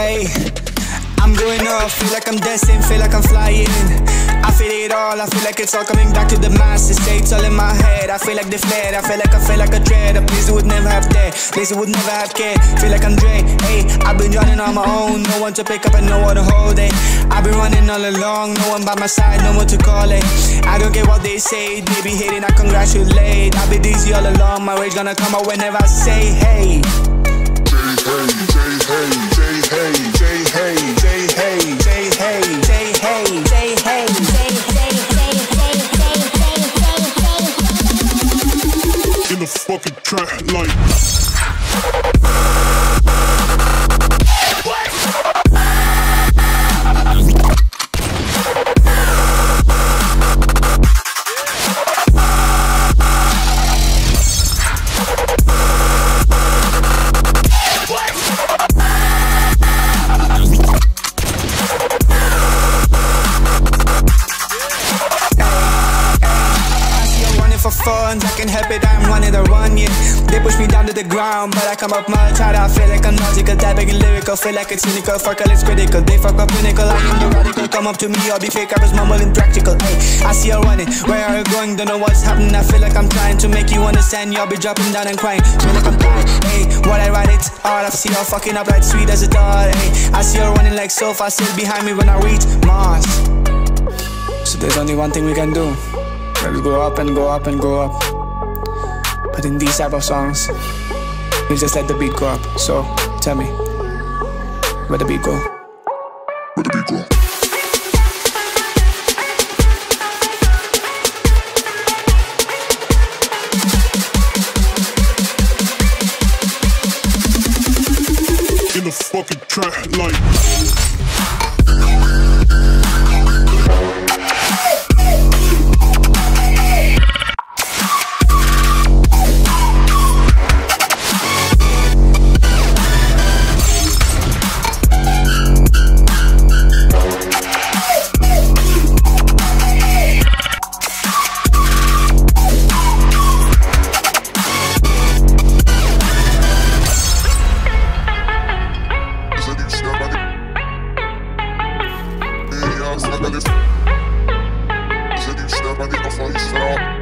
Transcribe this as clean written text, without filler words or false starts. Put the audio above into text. Hey, I'm going off, feel like I'm destined, feel like I'm flying. I feel it all, I feel like it's all coming back to the masses. It's all in my head, I feel like the flare, I feel like a dread. A place I would never have dared, place I would never have cared. Feel like I'm Dre, hey, I've been drowning on my own. No one to pick up and no one to hold it. I've been running all along, no one by my side, no one to call it. I don't care what they say, they be hating, I congratulate. I've been dizzy all along, my rage gonna come out whenever I say hey. In a fucking track like funds. I can't help it, I'm running the run, yeah. They push me down to the ground, but I come up much harder. I feel like I'm logical, tapping and lyrical. Feel like it's cynical, fuck all, it's critical. They fuck up clinical, I am the radical. Come up to me, I'll be fake, I was mumbling practical. Ay, I see her running, where are you going? Don't know what's happening, I feel like I'm trying to make you understand. You'll be dropping down and crying, feel like I'm dying. Ay, what I write, it's art. I see her fucking up like sweet as a dart. Ay, I see her running like so far, still behind me when I reach Mars. So there's only one thing we can do. Let's go up and go up and go up. But in these type of songs, you just let the beat go up. So tell me, where the beat go? Where the beat go? In a fucking track like I get the funny stuff.